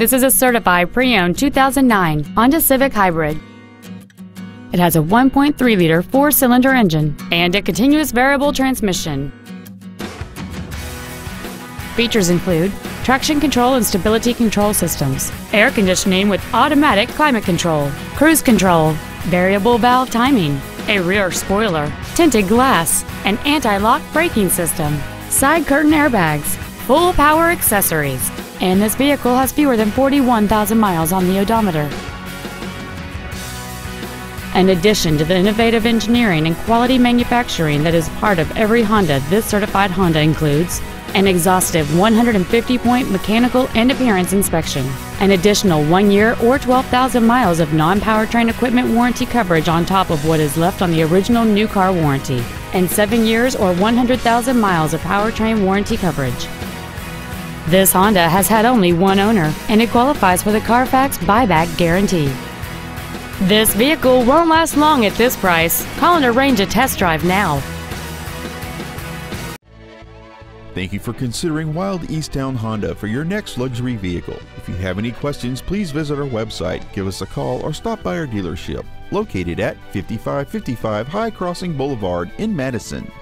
This is a certified pre-owned 2009 Honda Civic Hybrid. It has a 1.3-liter four-cylinder engine and a continuous variable transmission. Features include traction control and stability control systems, air conditioning with automatic climate control, cruise control, variable valve timing, a rear spoiler, tinted glass, an anti-lock braking system, side curtain airbags, full power accessories, and this vehicle has fewer than 41,000 miles on the odometer. In addition to the innovative engineering and quality manufacturing that is part of every Honda, this certified Honda includes an exhaustive 150-point mechanical and appearance inspection, an additional 1 year or 12,000 miles of non-powertrain equipment warranty coverage on top of what is left on the original new car warranty, and 7 years or 100,000 miles of powertrain warranty coverage. This Honda has had only one owner, and it qualifies for the Carfax buyback guarantee. This vehicle won't last long at this price. Call and arrange a test drive now. Thank you for considering Wilde East Towne Honda for your next luxury vehicle. If you have any questions, please visit our website, give us a call, or stop by our dealership located at 5555 High Crossing Boulevard in Madison.